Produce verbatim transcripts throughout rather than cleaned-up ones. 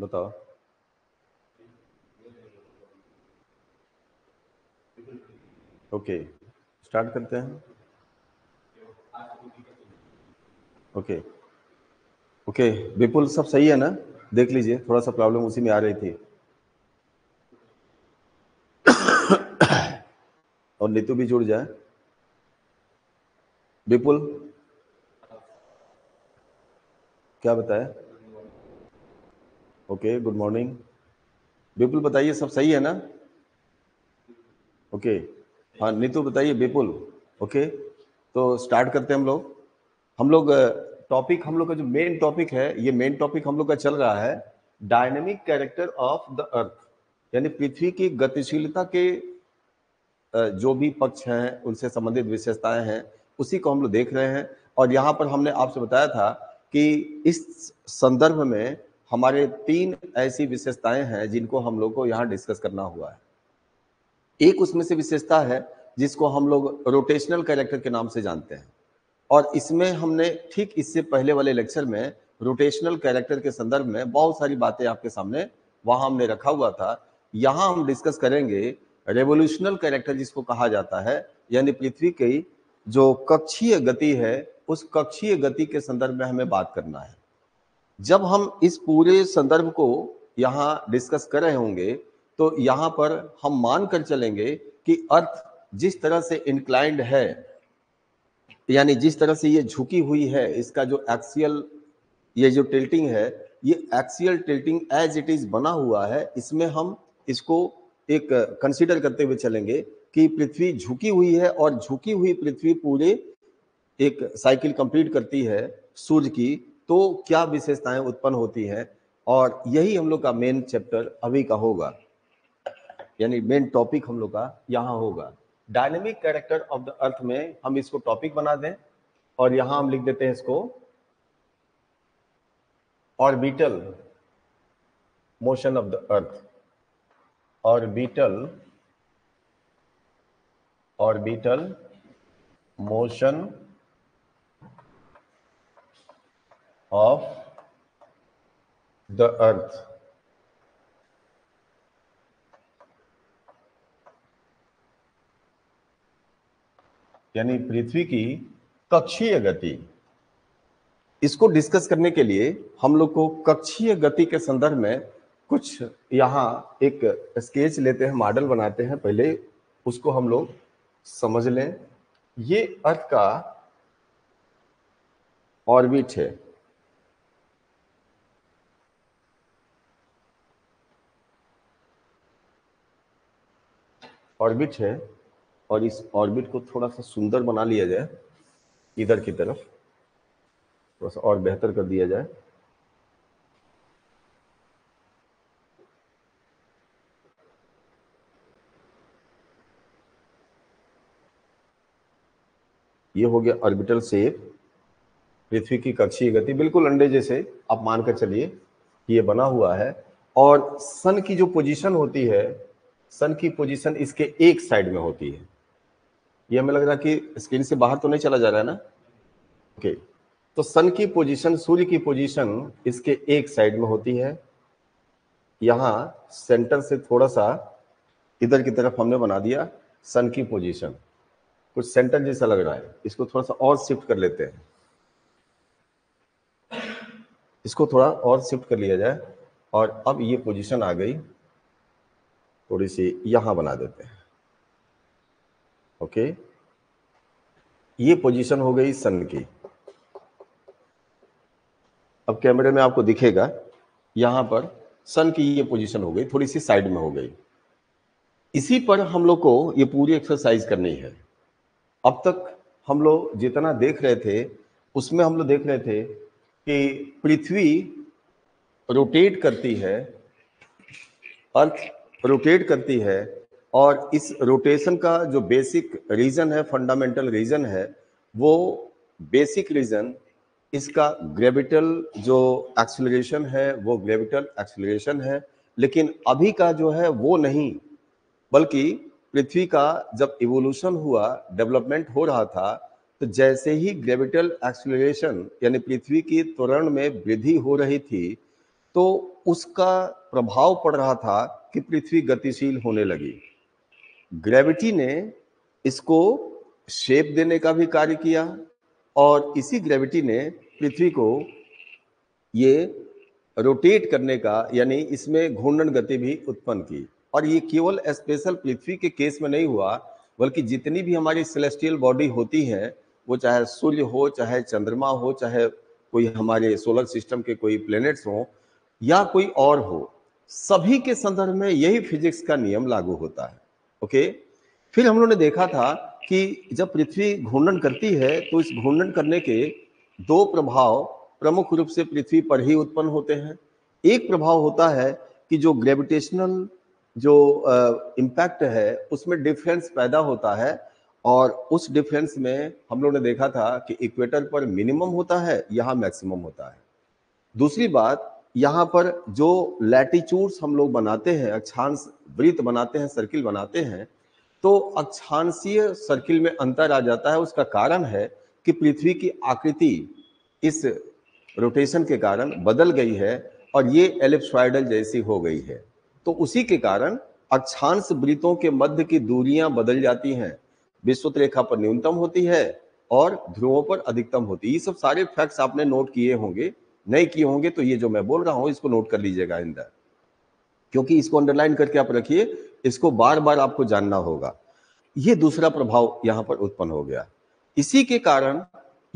बताओ। Okay start करते हैं। ओके ओके विपुल सब सही है ना? देख लीजिए, थोड़ा सा प्रॉब्लम उसी में आ रही थी। और नीतू भी जुड़ जाए। विपुल क्या बताया? ओके गुड मॉर्निंग विपुल, बताइए सब सही है ना? ओके हाँ नीतू बताइए विपुल। ओके तो स्टार्ट करते हैं हम लोग। हम लोग टॉपिक, हम लोग का जो मेन टॉपिक है, ये मेन टॉपिक हम लोग का चल रहा है dynamic character of the earth, यानी पृथ्वी की गतिशीलता के जो भी पक्ष हैं उनसे संबंधित विशेषताएं हैं, उसी को हम लोग देख रहे हैं। और यहाँ पर हमने आपसे बताया था कि इस संदर्भ में हमारे तीन ऐसी विशेषताएं हैं जिनको हम लोग को यहाँ डिस्कस करना हुआ है। एक उसमें से विशेषता है जिसको हम लोग रोटेशनल कैरेक्टर के नाम से जानते हैं, और इसमें हमने ठीक इससे पहले वाले लेक्चर में रोटेशनल कैरेक्टर के संदर्भ में बहुत सारी बातें आपके सामने वहाँ हमने रखा हुआ था। यहाँ हम डिस्कस करेंगे रेवोल्यूशनल कैरेक्टर जिसको कहा जाता है, यानी पृथ्वी की जो कक्षीय गति है उस कक्षीय गति के संदर्भ में हमें बात करना है। जब हम इस पूरे संदर्भ को यहाँ डिस्कस कर रहे होंगे तो यहाँ पर हम मान कर चलेंगे कि अर्थ जिस तरह से इंक्लाइंड है, यानी जिस तरह से ये झुकी हुई है, इसका जो एक्सियल ये जो टिल्टिंग है, ये axial tilting as it is बना हुआ है, इसमें हम इसको एक कंसीडर करते हुए चलेंगे कि पृथ्वी झुकी हुई है, और झुकी हुई पृथ्वी पूरे एक साइकिल कंप्लीट करती है सूर्य की, तो क्या विशेषताएं उत्पन्न होती हैं। और यही हम लोग का मेन चैप्टर अभी का होगा, यानी मेन टॉपिक हम लोग का यहाँ होगा dynamic character of the earth. में हम इसको टॉपिक बना दें और यहाँ हम लिख देते हैं इसको orbital motion of the earth. Orbital orbital motion of the earth. यानी पृथ्वी की कक्षीय गति, इसको डिस्कस करने के लिए हम लोग को कक्षीय गति के संदर्भ में कुछ यहाँ एक स्केच लेते हैं, मॉडल बनाते हैं, पहले उसको हम लोग समझ लें। ये अर्थ का ऑर्बिट है, ऑर्बिट है, और इस ऑर्बिट को थोड़ा सा सुंदर बना लिया जाए, इधर की तरफ थोड़ा सा और बेहतर कर दिया जाए। ये हो गया ऑर्बिटल शेप, पृथ्वी की कक्षीय गति बिल्कुल अंडे जैसे आप मानकर चलिए ये बना हुआ है। और सन की जो पोजीशन होती है, सन की पोजीशन इसके एक साइड में होती है। ये हमें लग रहा है कि स्क्रीन से बाहर तो नहीं चला जा रहा है ना? Okay okay. तो सन की पोजीशन, सूर्य की पोजीशन इसके एक साइड में होती है। यहाँ सेंटर से थोड़ा सा इधर की तरफ हमने बना दिया सन की पोजीशन, कुछ सेंटर जैसा लग रहा है। इसको थोड़ा सा और शिफ्ट कर लेते हैं, इसको थोड़ा और शिफ्ट कर लिया जाए, और अब ये पोजीशन आ गई, थोड़ी सी यहाँ बना देते हैं। ओके ये पोजीशन हो गई सन की। अब कैमरे में आपको दिखेगा यहाँ पर सन की ये पोजीशन हो गई, थोड़ी सी साइड में हो गई। इसी पर हम लोग को ये पूरी एक्सरसाइज करनी है। अब तक हम लोग जितना देख रहे थे उसमें हम लोग देख रहे थे कि पृथ्वी रोटेट करती है, अर्थ रोटेट करती है, और इस रोटेशन का जो बेसिक रीज़न है, फंडामेंटल रीज़न है, वो बेसिक रीज़न इसका ग्रेविटल जो एक्सीलरेशन है वो ग्रेविटल एक्सीलरेशन है। लेकिन अभी का जो है वो नहीं, बल्कि पृथ्वी का जब इवोल्यूशन हुआ, डेवलपमेंट हो रहा था, तो जैसे ही ग्रेविटल एक्सीलरेशन यानी पृथ्वी की त्वरण में वृद्धि हो रही थी, तो उसका प्रभाव पड़ रहा था कि पृथ्वी गतिशील होने लगी। ग्रेविटी ने इसको शेप देने का भी कार्य किया और इसी ग्रेविटी ने पृथ्वी को ये रोटेट करने का यानी इसमें घूर्णन गति भी उत्पन्न की। और ये केवल स्पेशल पृथ्वी के केस में नहीं हुआ, बल्कि जितनी भी हमारी सेलेस्टियल बॉडी होती है, वो चाहे सूर्य हो, चाहे चंद्रमा हो, चाहे कोई हमारे सोलर सिस्टम के कोई प्लैनेट्स हो या कोई और हो, सभी के संदर्भ में यही फिजिक्स का नियम लागू होता है। ओके, फिर हम लोगों ने देखा था कि जब पृथ्वी घूर्णन करती है तो इस घूर्णन करने के दो प्रभाव प्रमुख रूप से पृथ्वी पर ही उत्पन्न होते हैं। एक प्रभाव होता है कि जो ग्रेविटेशनल जो इम्पैक्ट है उसमें डिफरेंस पैदा होता है, और उस डिफरेंस में हम लोगों ने देखा था कि इक्वेटर पर मिनिमम होता है, यहाँ मैक्सिमम होता है। दूसरी बात, यहाँ पर जो लैटिट्यूड्स हम लोग बनाते हैं, अक्षांश वृत्त बनाते हैं, सर्किल बनाते हैं, तो अक्षांशीय सर्किल में अंतर आ जाता है। उसका कारण है कि पृथ्वी की आकृति इस रोटेशन के कारण बदल गई है और ये एलिप्सॉइडल जैसी हो गई है। तो उसी के कारण अक्षांश वृत्तों के मध्य की दूरियां बदल जाती हैं, विषुवत रेखा पर न्यूनतम होती है और ध्रुवों पर अधिकतम होती है। ये सब सारे फैक्ट्स आपने नोट किए होंगे, नहीं किए होंगे तो ये जो मैं बोल रहा हूँ इसको नोट कर लीजिएगा अंदर, क्योंकि इसको अंडरलाइन करके आप रखिए, इसको बार बार आपको जानना होगा। ये दूसरा प्रभाव यहाँ पर उत्पन्न हो गया। इसी के कारण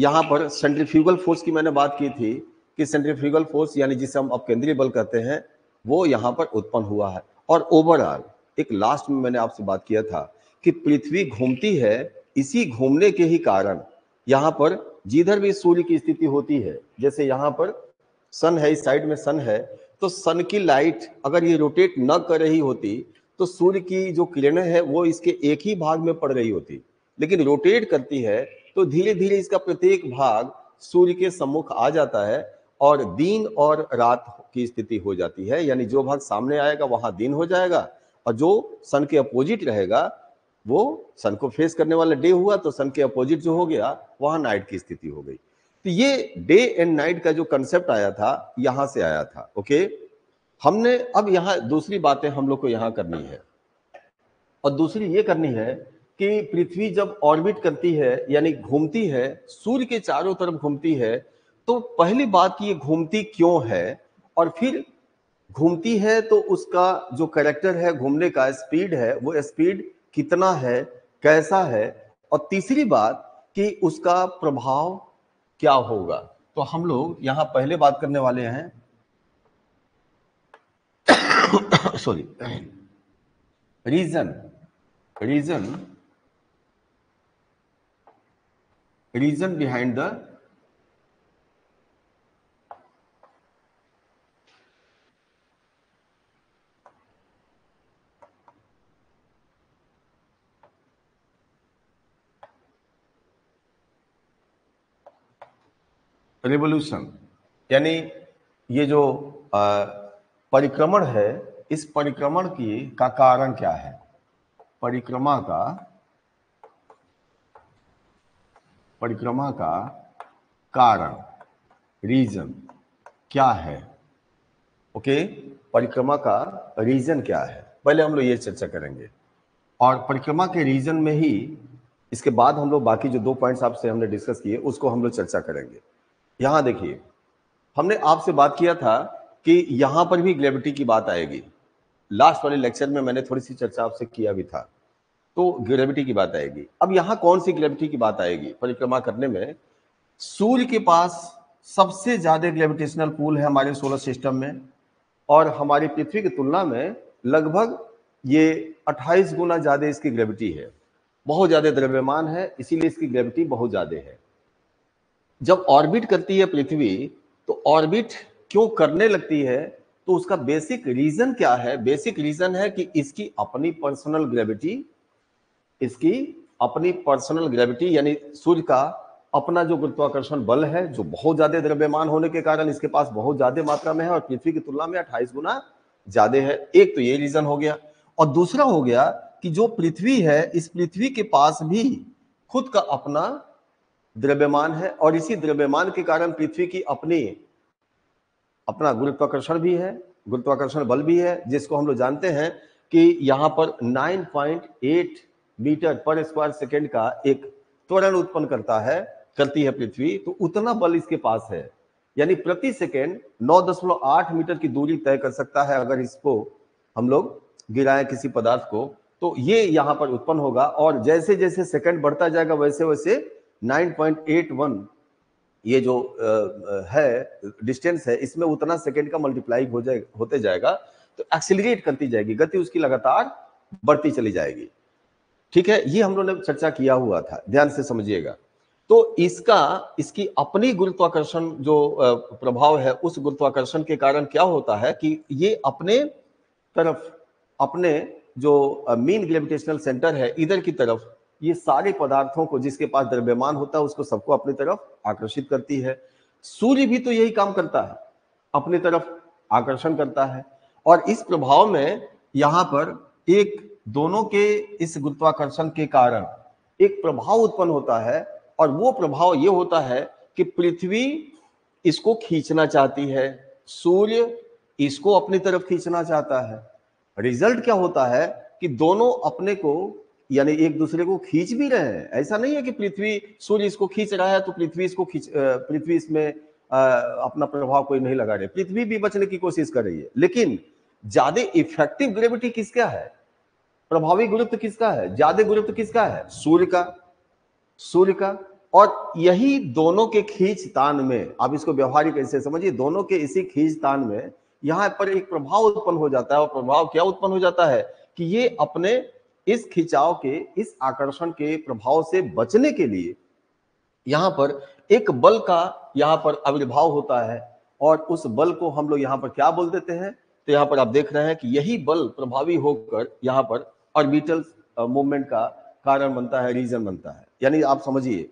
यहाँ पर सेंट्रीफ्यूगल फोर्स की मैंने बात की थी कि सेंट्रीफ्यूगल फोर्स यानी जिसे हम अपकेंद्रीय बल कहते हैं, वो यहाँ पर उत्पन्न हुआ है। और ओवरऑल एक लास्ट में मैंने आपसे बात किया था कि पृथ्वी घूमती है, इसी घूमने के ही कारण यहाँ पर जिधर भी सूर्य की स्थिति होती है, जैसे यहाँ पर सन है, इस साइड में सन है, तो सन की लाइट अगर ये रोटेट न कर रही होती तो सूर्य की जो किरणें हैं वो इसके एक ही भाग में पड़ रही होती, लेकिन रोटेट करती है तो धीरे धीरे इसका प्रत्येक भाग सूर्य के सम्मुख आ जाता है और दिन और रात की स्थिति हो जाती है। यानी जो भाग सामने आएगा वहां दिन हो जाएगा और जो सन के अपोजिट रहेगा वो सन को फेस करने वाला डे हुआ, तो सन के अपोजिट जो हो गया वहां नाइट की स्थिति हो गई। तो ये डे एंड नाइट का जो कंसेप्ट आया था यहाँ से आया था। ओके, हमने अब यहाँ दूसरी बातें हम लोग को यहाँ करनी है, और दूसरी ये करनी है कि पृथ्वी जब ऑर्बिट करती है यानी घूमती है, सूर्य के चारों तरफ घूमती है, तो पहली बात कि ये घूमती क्यों है, और फिर घूमती है तो उसका जो कैरेक्टर है घूमने का, स्पीड है, वो स्पीड कितना है, कैसा है, और तीसरी बात कि उसका प्रभाव क्या होगा। तो हम लोग यहाँ पहले बात करने वाले हैं sorry reason reason reason behind the revolution, यानी ये जो परिक्रमण है, इस परिक्रमण की का कारण क्या है, परिक्रमा का परिक्रमा का कारण रीजन क्या है। ओके, परिक्रमा का रीजन क्या है, पहले हम लोग ये चर्चा करेंगे, और परिक्रमा के रीजन में ही इसके बाद हम लोग बाकी जो दो पॉइंट्स आपसे हमने डिस्कस किए उसको हम लोग चर्चा करेंगे। यहाँ देखिए, हमने आपसे बात किया था कि यहाँ पर भी ग्रेविटी की बात आएगी, लास्ट वाले लेक्चर में मैंने थोड़ी सी चर्चा आपसे किया भी था, तो ग्रेविटी की बात आएगी। अब यहाँ कौन सी ग्रेविटी की बात आएगी परिक्रमा करने में? सूर्य के पास सबसे ज्यादा ग्रेविटेशनल पुल है हमारे सोलर सिस्टम में, और हमारी पृथ्वी की तुलना में लगभग ये अट्ठाईस गुना ज्यादा इसकी ग्रेविटी है। बहुत ज्यादा द्रव्यमान है, इसीलिए इसकी ग्रेविटी बहुत ज्यादा है। जब ऑर्बिट करती है पृथ्वी, तो ऑर्बिट क्यों करने लगती है, तो उसका बेसिक रीजन क्या है? बेसिक रीजन है कि इसकी अपनी पर्सनल ग्रेविटी इसकी अपनी पर्सनल ग्रेविटी यानी सूर्य का अपना जो गुरुत्वाकर्षण बल है, जो बहुत ज्यादा द्रव्यमान होने के कारण इसके पास बहुत ज्यादा मात्रा में है और पृथ्वी की तुलना में अट्ठाईस गुना ज्यादा है। एक तो ये रीजन हो गया, और दूसरा हो गया कि जो पृथ्वी है, इस पृथ्वी के पास भी खुद का अपना द्रव्यमान है, और इसी द्रव्यमान के कारण पृथ्वी की अपनी अपना गुरुत्वाकर्षण भी है, गुरुत्वाकर्षण बल भी है, जिसको हम लोग जानते हैं कि यहाँ पर नौ पॉइंट आठ मीटर पर स्क्वायर सेकेंड का एक त्वरण उत्पन्न करता है करती है पृथ्वी। तो उतना बल इसके पास है, यानी प्रति सेकेंड नौ दशमलव आठ मीटर की दूरी तय कर सकता है अगर इसको हम लोग गिराएं किसी पदार्थ को। तो ये यहाँ पर उत्पन्न होगा और जैसे जैसे सेकेंड बढ़ता जाएगा वैसे वैसे नौ पॉइंट आठ एक ये जो है डिस्टेंस है इसमें उतना सेकेंड का मल्टीप्लाई हो जाए होते जाएगा, तो एक्सिलरेट करती जाएगी, गति उसकी लगातार बढ़ती चली जाएगी। ठीक है, ये हम लोगों ने चर्चा किया हुआ था, ध्यान से समझिएगा। तो इसका इसकी अपनी गुरुत्वाकर्षण जो प्रभाव है, उस गुरुत्वाकर्षण के कारण क्या होता है कि ये अपने तरफ, अपने जो मीन ग्रेविटेशनल सेंटर है इधर की तरफ, ये सारे पदार्थों को जिसके पास द्रव्यमान होता है उसको सबको अपनी तरफ आकर्षित करती है। सूर्य भी तो यही काम करता है, अपनी तरफ आकर्षण करता है। और इस प्रभाव में यहाँ पर एक दोनों के इस गुरुत्वाकर्षण के कारण एक प्रभाव उत्पन्न होता है, और वो प्रभाव ये होता है कि पृथ्वी इसको खींचना चाहती है, सूर्य इसको अपनी तरफ खींचना चाहता है। रिजल्ट क्या होता है कि दोनों अपने को यानी एक दूसरे को खींच भी रहे हैं। ऐसा नहीं है कि पृथ्वी सूर्य इसको खींच रहा है तो पृथ्वी इसको खींच पृथ्वी इसमें अपना प्रभाव कोई नहीं लगा रही, पृथ्वी भी बचने की कोशिश कर रही है। लेकिन ज्यादा इफेक्टिव ग्रेविटी किसका है, प्रभावी गुरुत्व किसका है, ज्यादा गुरुत्व किसका है, सूर्य का सूर्य का और यही दोनों के खींचतान में, आप इसको व्यवहारिक ऐसे समझिए, दोनों के इसी खींचतान में यहाँ पर एक प्रभाव उत्पन्न हो जाता है। और प्रभाव क्या उत्पन्न हो जाता है कि ये अपने इस खिंचाव के, इस आकर्षण के प्रभाव से बचने के लिए यहाँ पर एक बल का यहाँ पर आविर्भाव होता है, और उस बल को हम लोग यहाँ पर क्या बोल देते हैं। तो यहाँ पर आप देख रहे हैं कि यही बल प्रभावी होकर यहाँ पर ऑर्बिटल मूवमेंट का कारण बनता है, रीजन बनता है। यानी आप समझिए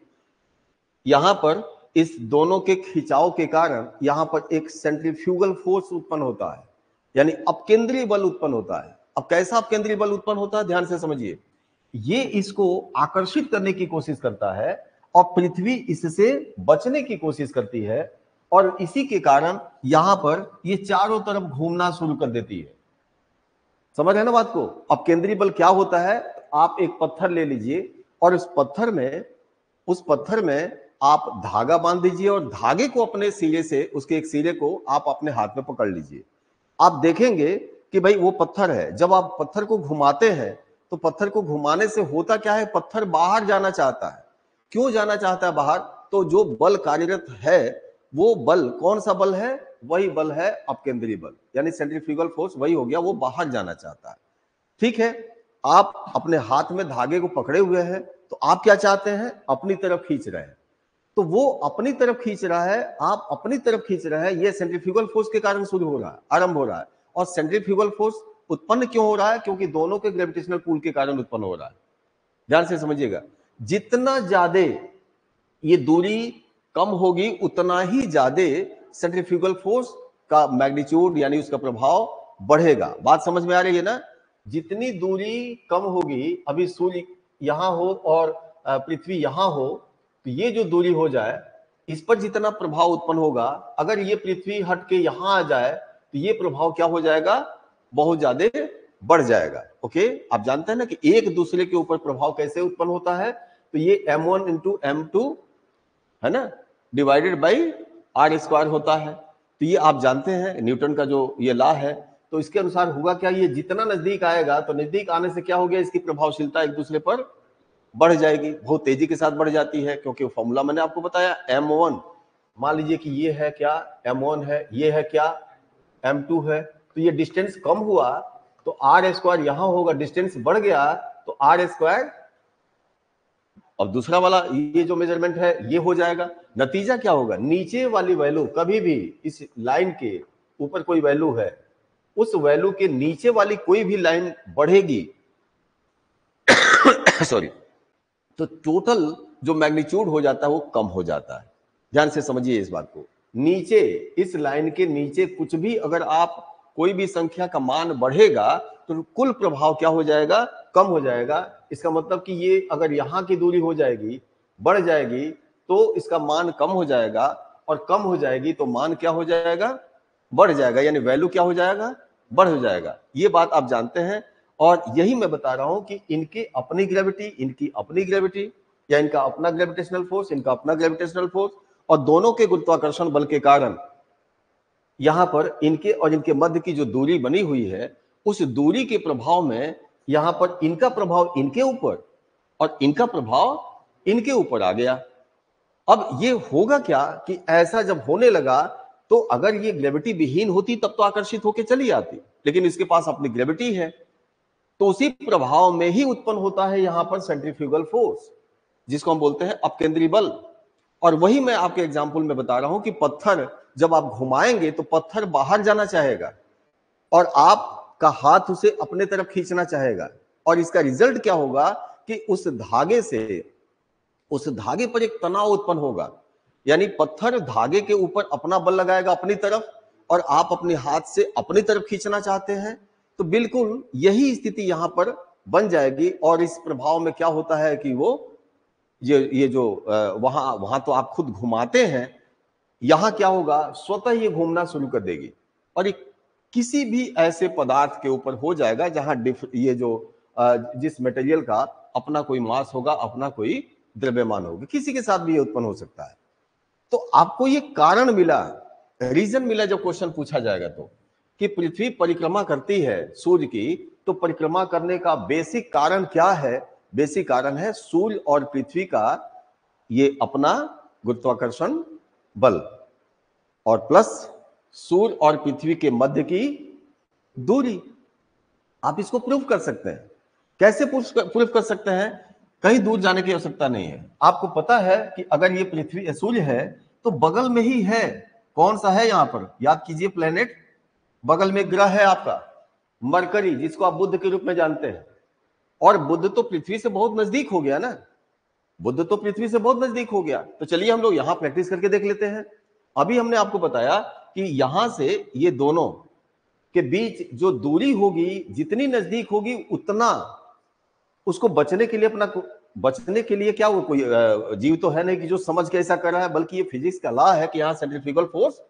यहाँ पर इस दोनों के खिंचाव के कारण यहाँ पर एक सेंट्रीफ्यूगल फोर्स उत्पन्न होता है, यानी अपकेंद्रीय बल उत्पन्न होता है। अब कैसा अपकेंद्रीय बल उत्पन्न होता है, ध्यान से समझिए। ये इसको आकर्षित करने की कोशिश करता है और पृथ्वी इससे बचने की कोशिश करती है, और इसी के कारण यहां पर ये चारों तरफ घूमना शुरू कर देती है। समझ रहे हैं ना बात को। अब केंद्रीय बल क्या होता है, आप एक पत्थर ले लीजिए और उस पत्थर में उस पत्थर में आप धागा बांध दीजिए, और धागे को अपने सिरे से, उसके एक सिरे को आप अपने हाथ में पकड़ लीजिए। आप देखेंगे कि भाई वो पत्थर है, जब आप पत्थर को घुमाते हैं तो पत्थर को घुमाने से होता क्या है, पत्थर बाहर जाना चाहता है। क्यों जाना चाहता है बाहर, तो जो बल कार्यरत है वो बल, कौन सा बल है, वही बल है अपकेंद्रीय बल, यानी सेंट्रीफ्यूगल फोर्स वही हो गया, वो बाहर जाना चाहता है। ठीक है, आप अपने हाथ में धागे को पकड़े हुए हैं तो आप क्या चाहते हैं, अपनी तरफ खींच रहे हैं, तो वो अपनी तरफ खींच रहा है, आप अपनी तरफ खींच रहे हैं। ये सेंट्रीफ्यूगल फोर्स के कारण शुरू हो रहा है, आरंभ हो रहा है। और सेंट्रीफ्यूगल फोर्स उत्पन्न क्यों हो रहा है, क्योंकि दोनों के ग्रेविटेशनल पुल के कारण उत्पन्न हो रहा है। ध्यान से समझिएगा, जितना ज्यादा ये दूरी कम होगी उतना ही ज्यादा सेंट्रीफ्यूगल फोर्स का मैग्नीट्यूड यानी उसका प्रभाव बढ़ेगा। बात समझ में आ रही है ना। जितनी दूरी कम होगी, अभी सूर्य यहाँ हो और पृथ्वी यहाँ हो, तो ये जो दूरी हो जाए इस पर जितना प्रभाव उत्पन्न होगा, अगर ये पृथ्वी हट के यहाँ आ जाए तो ये प्रभाव क्या हो जाएगा, बहुत ज्यादा बढ़ जाएगा। ओके, आप जानते हैं ना कि एक दूसरे के ऊपर प्रभाव कैसे उत्पन्न होता है। तो ये M one into M two है ना, डिवाइडेड बाई आर स्क्वायर होता है। तो ये आप जानते हैं न्यूटन का जो ये लॉ है, तो इसके अनुसार हुआ क्या, ये जितना नजदीक आएगा, तो नजदीक आने से क्या हो गया, इसकी प्रभावशीलता एक दूसरे पर बढ़ जाएगी, बहुत तेजी के साथ बढ़ जाती है। क्योंकि वो फॉर्मूला मैंने आपको बताया, एम वन मान लीजिए कि ये है क्या एम वन है, ये है क्या एम टू है। तो ये डिस्टेंस कम हुआ तो आर स्क्वायर यहाँ होगा, डिस्टेंस बढ़ गया तो आर स्क्वायर, अब दूसरा वाला ये जो मेजरमेंट है ये हो जाएगा। नतीजा क्या होगा, नीचे वाली वैल्यू, कभी भी इस लाइन के ऊपर कोई वैल्यू है, उस वैल्यू के नीचे वाली कोई भी लाइन बढ़ेगी सॉरी तो टोटल जो मैग्नीट्यूड हो जाता है वो कम हो जाता है। ध्यान से समझिए इस बात को, नीचे इस लाइन के नीचे कुछ भी अगर आप कोई भी संख्या का मान बढ़ेगा तो कुल प्रभाव क्या हो जाएगा, कम हो जाएगा। इसका मतलब कि ये अगर यहाँ की दूरी हो जाएगी, बढ़ जाएगी, तो इसका मान कम हो जाएगा, और कम हो जाएगी तो मान क्या हो जाएगा, बढ़ जाएगा, यानी वैल्यू क्या हो जाएगा, बढ़ हो जाएगा। ये बात आप जानते हैं और यही मैं बता रहा हूं कि इनके अपनी ग्रेविटी, इनकी अपनी ग्रेविटी या इनका अपना ग्रेविटेशनल फोर्स, इनका अपना ग्रेविटेशनल फोर्स और दोनों के गुरुत्वाकर्षण बल के कारण यहां पर इनके और इनके मध्य की जो दूरी बनी हुई है, उस दूरी के प्रभाव में यहां पर इनका प्रभाव इनके ऊपर और इनका प्रभाव इनके ऊपर आ गया। अब ये होगा क्या कि ऐसा जब होने लगा तो अगर ये ग्रेविटी विहीन होती तब तो आकर्षित होकर चली आती, लेकिन इसके पास अपनी ग्रेविटी है तो उसी प्रभाव में ही उत्पन्न होता है यहां पर सेंट्रीफ्यूगल फोर्स, जिसको हम बोलते हैं अपकेंद्री बल। और वही मैं आपके एग्जाम्पल में बता रहा हूं कि पत्थर जब आप घुमाएंगे तो पत्थर बाहर जाना चाहेगा और आपका हाथ उसे अपने तरफ खींचना चाहेगा, और इसका रिजल्ट क्या होगा कि उस धागे से, उस धागे पर एक तनाव उत्पन्न होगा, यानी पत्थर धागे के ऊपर अपना बल लगाएगा अपनी तरफ और आप अपने हाथ से अपनी तरफ खींचना चाहते हैं। तो बिल्कुल यही स्थिति यहाँ पर बन जाएगी और इस प्रभाव में क्या होता है कि वो ये ये जो वहां वहां तो आप खुद घुमाते हैं, यहाँ क्या होगा, स्वतः ये घूमना शुरू कर देगी और किसी भी ऐसे पदार्थ के ऊपर हो जाएगा जहाँ ये जो जिस मटेरियल का अपना कोई मास होगा, अपना कोई द्रव्यमान होगा, किसी के साथ भी ये उत्पन्न हो सकता है। तो आपको ये कारण मिला, रीजन मिला जब क्वेश्चन पूछा जाएगा तो, कि पृथ्वी परिक्रमा करती है सूर्य की, तो परिक्रमा करने का बेसिक कारण क्या है, बेसिक कारण है सूर्य और पृथ्वी का ये अपना गुरुत्वाकर्षण बल और प्लस सूर्य और पृथ्वी के मध्य की दूरी। आप इसको प्रूफ कर सकते हैं। कैसे प्रूफ कर सकते हैं? कहीं दूर जाने की आवश्यकता नहीं है। आपको पता है कि अगर ये पृथ्वी सूर्य है तो बगल में ही है। कौन सा है यहाँ पर? याद कीजिए, प्लेनेट। बगल में ग्रह है आपका मरकरी, जिसको आप बुध के रूप में जानते हैं। और बुध तो पृथ्वी से बहुत नजदीक हो गया ना, बुध तो पृथ्वी से बहुत नजदीक हो गया। तो चलिए हम लोग यहाँ प्रैक्टिस करके देख लेते हैं। अभी हमने आपको बताया कि यहाँ से ये दोनों के बीच जो दूरी होगी, जितनी नजदीक होगी उतना उसको बचने के लिए अपना बचने के लिए क्या, वो कोई जीव तो है नहीं कि जो समझ के ऐसा कर रहा है, बल्कि ये फिजिक्स का लॉ है कि यहाँ सेंट्रीफ्यूगल फोर्स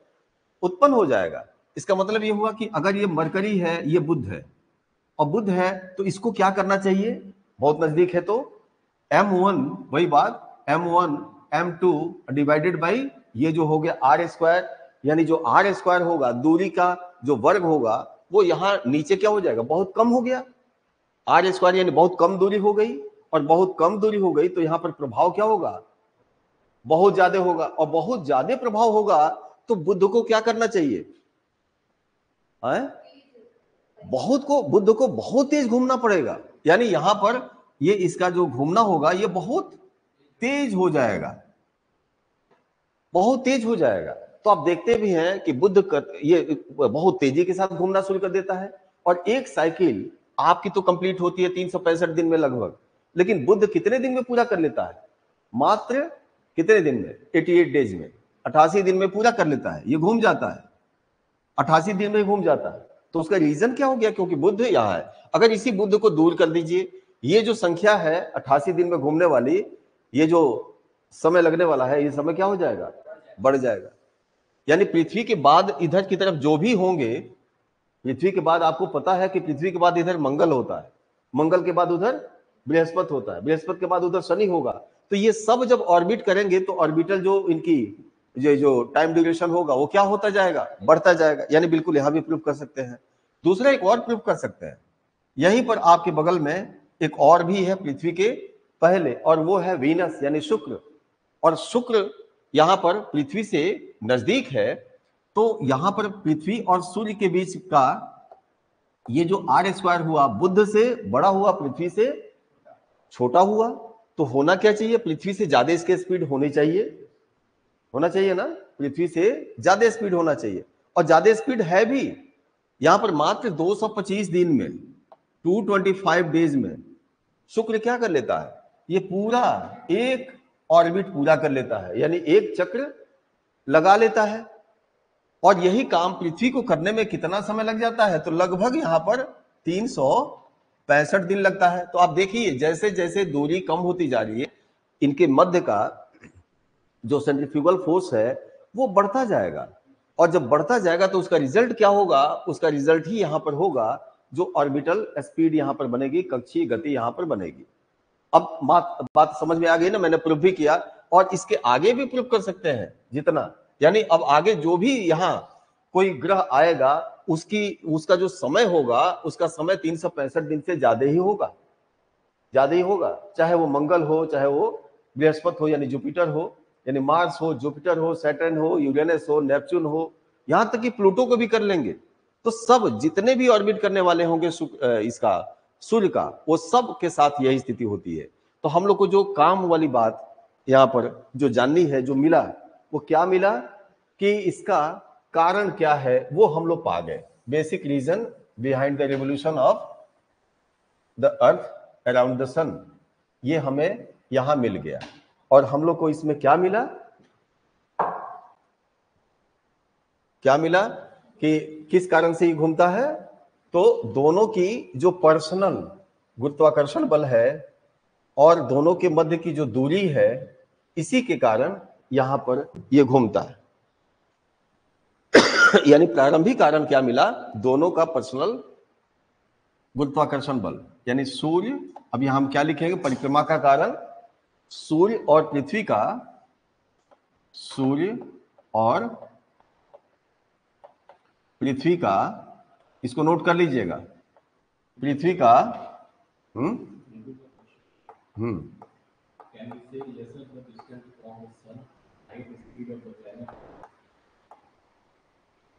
उत्पन्न हो जाएगा। इसका मतलब ये हुआ कि अगर ये मरकरी है, ये बुध है और बुध है तो इसको क्या करना चाहिए, बहुत नजदीक है तो एम वन, वही बात M one M two divided by ये जो हो गया आर स्क्वायर, यानी जो आर स्क्वायर होगा दूरी का जो वर्ग होगा वो यहाँ नीचे क्या हो जाएगा, बहुत कम हो गया। आर स्क्वायर यानी बहुत कम दूरी हो गई, और बहुत कम दूरी हो गई तो यहाँ पर प्रभाव क्या होगा, बहुत ज्यादा होगा। और बहुत ज्यादा प्रभाव होगा तो बुध को क्या करना चाहिए, है? बहुत को बुध को बहुत तेज घूमना पड़ेगा, यानी यहाँ पर ये इसका जो घूमना होगा ये बहुत तेज हो जाएगा, बहुत तेज हो जाएगा। तो आप देखते भी हैं कि बुध ये बहुत तेजी के साथ घूमना शुरू कर देता है और एक साइकिल आपकी तो कंप्लीट होती है तीन सौ पैंसठ दिन में लगभग, लेकिन बुध कितने दिन में पूरा कर लेता है, मात्र कितने दिन में, अठासी डेज में, अठासी दिन में पूरा कर लेता है। ये घूम जाता है अठासी दिन में, घूम जाता है। तो उसका रीजन क्या हो गया, क्योंकि बुध यहाँ है। अगर इसी बुध को दूर कर दीजिए, ये जो संख्या है अठासी दिन में घूमने वाली, ये जो समय लगने वाला है, ये समय क्या हो जाएगा, बढ़ जाएगा। यानी पृथ्वी के बाद इधर की तरफ जो भी होंगे, पृथ्वी के बाद आपको पता है कि पृथ्वी के बाद इधर मंगल होता है, मंगल के बाद उधर बृहस्पति होता है, बृहस्पति के बाद उधर शनि होगा। तो ये सब जब ऑर्बिट करेंगे तो ऑर्बिटल जो इनकी ये जो टाइम ड्यूरेशन होगा वो क्या होता जाएगा, बढ़ता जाएगा। यानी बिल्कुल यहाँ भी प्रूफ कर सकते हैं। दूसरा एक और प्रूफ कर सकते हैं, यहीं पर आपके बगल में एक और भी है पृथ्वी के पहले, और वो है वीनस यानी शुक्र। और शुक्र यहाँ पर पृथ्वी से नजदीक है, तो यहाँ पर पृथ्वी और सूर्य के बीच का ये जो आर स्क्वायर हुआ, बुध से बड़ा हुआ, पृथ्वी से छोटा हुआ। तो होना क्या चाहिए, पृथ्वी से ज्यादा इसके स्पीड होनी चाहिए, होना चाहिए ना, पृथ्वी से ज्यादा स्पीड होना चाहिए। और ज्यादा स्पीड है भी, यहाँ पर मात्र दो सौ पच्चीस दिन में, दो सौ पच्चीस डेज में शुक्र क्या कर लेता है, ये पूरा एक ऑर्बिट पूरा कर लेता है, यानी एक चक्र लगा लेता है। और यही काम पृथ्वी को करने में कितना समय लग जाता है, तो लगभग यहाँ पर तीन सौ पैंसठ दिन लगता है। तो आप देखिए जैसे जैसे दूरी कम होती जा रही है, इनके मध्य का जो सेंट्रीफ्यूगल फोर्स है वो बढ़ता जाएगा। और जब बढ़ता जाएगा तो उसका रिजल्ट क्या होगा, उसका रिजल्ट ही यहाँ पर होगा जो ऑर्बिटल स्पीड यहाँ पर बनेगी, कक्षीय गति यहाँ पर बनेगी। अब बात बात समझ में आ गई ना, मैंने प्रूफ भी किया और इसके आगे भी प्रूफ कर सकते हैं जितना, यानी अब आगे जो भी यहाँ कोई ग्रह आएगा उसकी उसका जो समय होगा, उसका समय तीन सौ पैंसठ दिन से ज्यादा ही होगा, ज्यादा ही होगा। चाहे वो मंगल हो, चाहे वो बृहस्पति हो यानी जुपिटर हो, यानी मार्स हो, जुपिटर हो, सैटर्न हो, यूरेनस हो, नेपच्यून हो, यहाँ तक कि प्लूटो को भी कर लेंगे। तो सब जितने भी ऑर्बिट करने वाले होंगे इसका सूर्य का, वो सब के साथ यही स्थिति होती है। तो हम लोग को जो काम वाली बात यहाँ पर जो जाननी है, जो मिला वो क्या मिला कि इसका कारण क्या है वो हम लोग पा गए। Basic reason behind the revolution of the earth around the sun, ये हमें यहाँ मिल गया। और हम लोग को इसमें क्या मिला, क्या मिला कि किस कारण से ये घूमता है, तो दोनों की जो पर्सनल गुरुत्वाकर्षण बल है और दोनों के मध्य की जो दूरी है, इसी के कारण यहां पर ये घूमता है। यानी प्रारंभिक कारण क्या मिला, दोनों का पर्सनल गुरुत्वाकर्षण बल, यानी सूर्य, अब यहां हम क्या लिखेंगे, परिक्रमा का कारण सूर्य और पृथ्वी का, सूर्य और पृथ्वी का, इसको नोट कर लीजिएगा, पृथ्वी का हम्म हम्म